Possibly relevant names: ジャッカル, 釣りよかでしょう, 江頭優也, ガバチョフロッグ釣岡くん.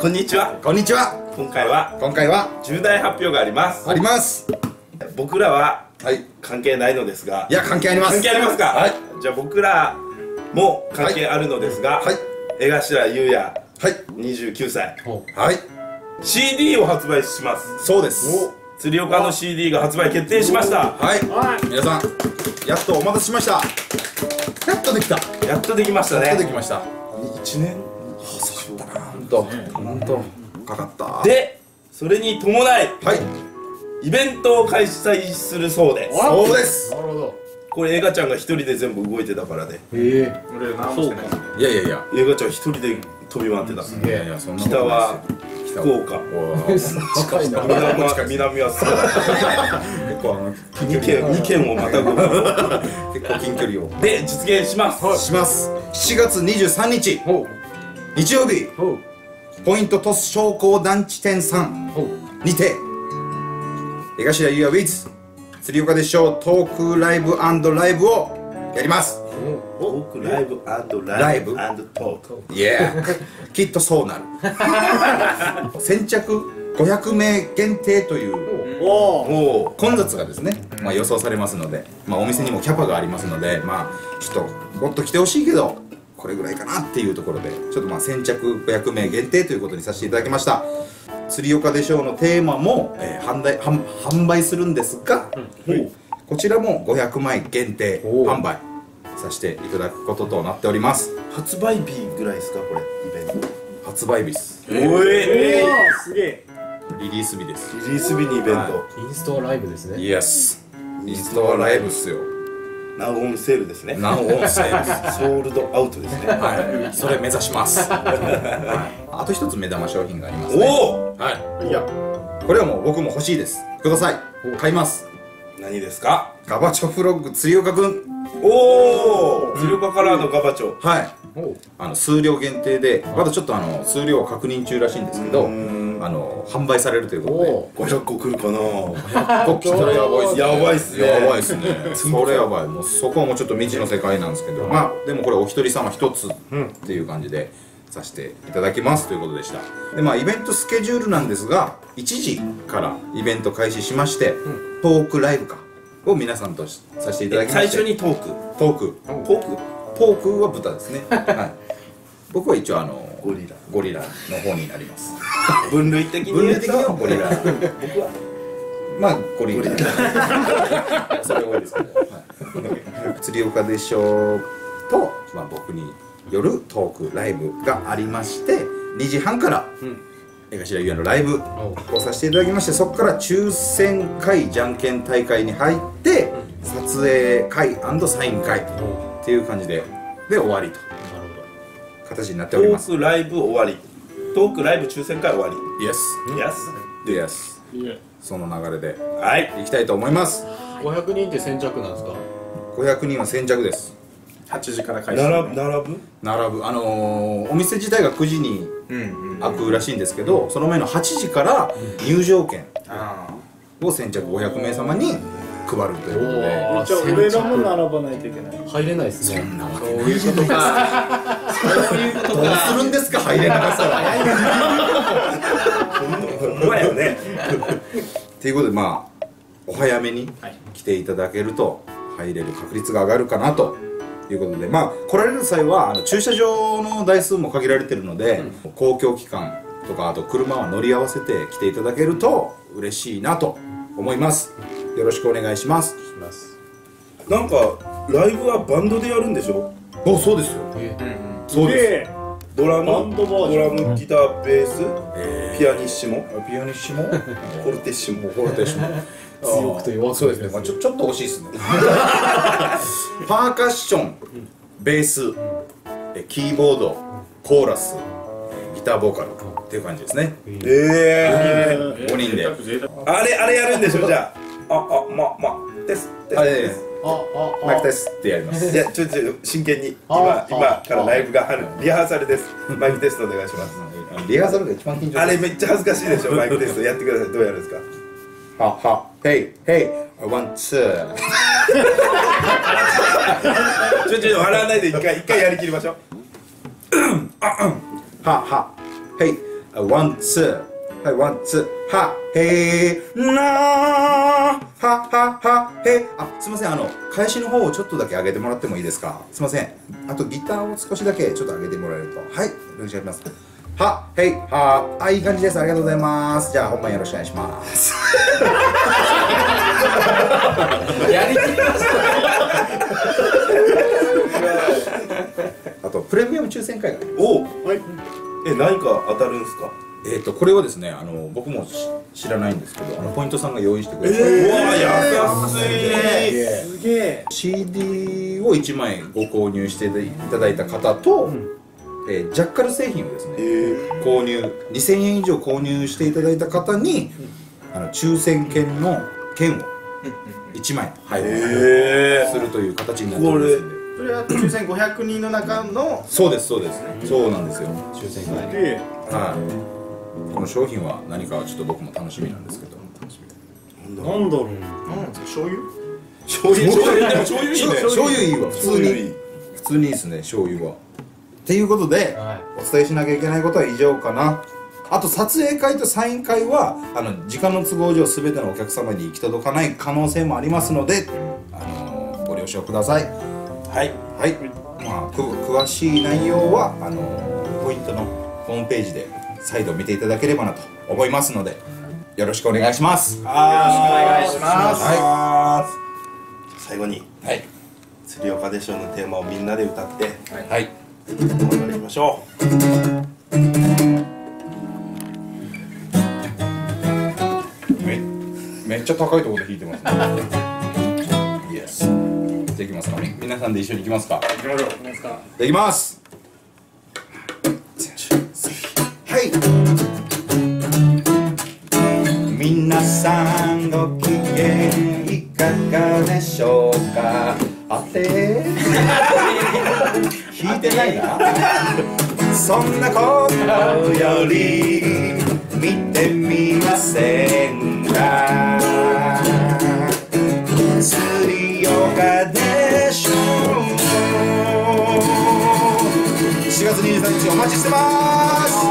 こんにちは。こんにちは。今回は重大発表があります。僕らは関係ないのですが。いや関係あります。関係ありますか。はい。じゃあ僕らも関係あるのですが。はい。江頭優也。はい。29歳。はい。CD を発売します。そうです。釣岡の CD が発売決定しました。はい。皆さんやっとお待たせしました。やっとできた。やっとできましたね。やっとできました。1年。遅かったな。本当かかった。で、それに伴い、はい、イベントを開催するそうで。そうです。なるほど。これ映画ちゃんが一人で全部動いてたからね。ええ。俺何もしてない。いやいやいや。映画ちゃん一人で飛び回ってた。いやいやそんな。北は福岡。近いな。南はそうだ。2県をまたぐ。結構近距離を。で実現します。します。7月23日。日曜日、ポイントトス商工団地店さんにて江頭優也 with 釣岡でしょうトークライブ&ライブをやります。トークライブ&ライブ&トーク、いやきっとそうなる。先着500名限定という混雑がですね、予想されますので、お店にもキャパがありますので、ちょっともっと来てほしいけどこれぐらいかなっていうところで、ちょっと先着500名限定ということにさせていただきました。釣岡でしょうのテーマも、販売するんですが、こちらも500枚限定販売させていただくこととなっております。発売日ぐらいですか、これイベント発売日です。すげえ。リリース日です。リリース日にイベント、インストアライブですね。イエス、インストアライブっすよ。ナウオンセールですね。ナウオンセール、ソールドアウトですね。はい、それ目指します。あと一つ目玉商品がありますね。おお、はい。いや、これはもう僕も欲しいです。ください。買います。何ですか？ガバチョフロッグ釣岡くん。おお、釣岡からのガバチョ。はい。数量限定で、まだちょっと数量を確認中らしいんですけど、販売されるということで、500個来るかな。500個来たらやばいっすね。やばいっすね。やばいっすね。それやばい。もうそこはもうちょっと未知の世界なんですけど、でもこれお一人様一つっていう感じでさせていただきますということでした。でイベントスケジュールなんですが、1時からイベント開始しまして、トークライブを皆さんとさせていただきまして、最初にトーク。トークは豚ですね。僕は一応ゴリラの方になります。分類的にはゴリラ。僕はゴリラ。それ多いですけど。釣岡でしょうと僕によるトークライブがありまして、2時半から江頭優也のライブをさせていただきまして、そこから抽選会じゃんけん大会に入って、撮影会&サイン会っていう感じで終わりと。形になっております。トークライブ終わり、トークライブ抽選会終わり。イエス。イエス。その流れで、はい、行きたいと思います。500人って先着なんですか。500人は先着です。8時から開始。並ぶ。お店自体が9時に開くらしいんですけど、その前の8時から入場券を先着500名様に配るということで。じゃあ俺らも並ばないといけない。入れないですね。そんなわけないじゃないですか。どうするんですか、入れなかったら。ほんまよね。ということで、お早めに来ていただけると入れる確率が上がるかなということで、来られる際は駐車場の台数も限られてるので、公共機関とかあと車は乗り合わせて来ていただけると嬉しいなと思います。よろしくお願いします。なんかライブはバンドでやるんでしょ。そうですよ。そうです。ドラム、ギター、ベース、ピアニッシモ、フォルテッシモ、強くて弱くてですね。ちょっと惜しいですね。パーカッション、ベース、キーボード、コーラス、ギターボーカルっていう感じですね。5人で。あれやるんでしょ。じゃあマイクですってやります。いや、ちょっと真剣に今からライブがあるリハーサルです。マイクテストお願いします。リハーサルが一番緊張。あれめっちゃ恥ずかしいでしょ。マイクテストやってください。どうやるんですか。ヘイ1、2。ちょっと笑わないで一回やりきりましょう。ははヘイワンツー、はい、ワンツー、はへーなー、はははへー。あ、すいません、返しの方をちょっとだけ上げてもらってもいいですか。すいません、あとギターを少しだけちょっと上げてもらえると。はい、よろしくお願いします。はへいはー、あ、いい感じです。ありがとうございます。じゃあ本番よろしくお願いします。やりきりました。あとプレミアム抽選会があります。おお、はい。何か当たるんですか。これはですね、僕も知らないんですけど、ポイントさんが用意してくれて、うわー、優しい、すげえ。 CD を1枚ご購入していただいた方と、ジャッカル製品をですね、購入2000円以上購入していただいた方に、抽選券の券を1枚配布するという形になっておりますので。それは抽選500人の中の。そうです、そうです、そうなんですよ、抽選が。はい。この商品は何かちょっと僕も楽しみなんですけど。なんだろう。なんですか、醤油。醤油、醤油いいね。醤油いいわ、普通にいいですね、醤油は。っていうことで、お伝えしなきゃいけないことは以上かな。あと撮影会とサイン会は時間の都合上全てのお客様に行き届かない可能性もありますので、ご了承ください。はい、はい、まあ詳しい内容はポイントのホームページで再度見ていただければなと思いますので、よろしくお願いします。よろしくお願いします。はい、最後に「釣り岡でしょ」のテーマをみんなで歌って、はい、踊りましょう。めっちゃ高いところで弾いてますね。イエス。できますか。皆さんで一緒に行きますか。行きましょう。できます。はい。皆さんご機嫌いかがでしょうか。あて。弾いてないな。そんなことより見てみませんか。釣り岡でしょ。4月23日お待ちしてます。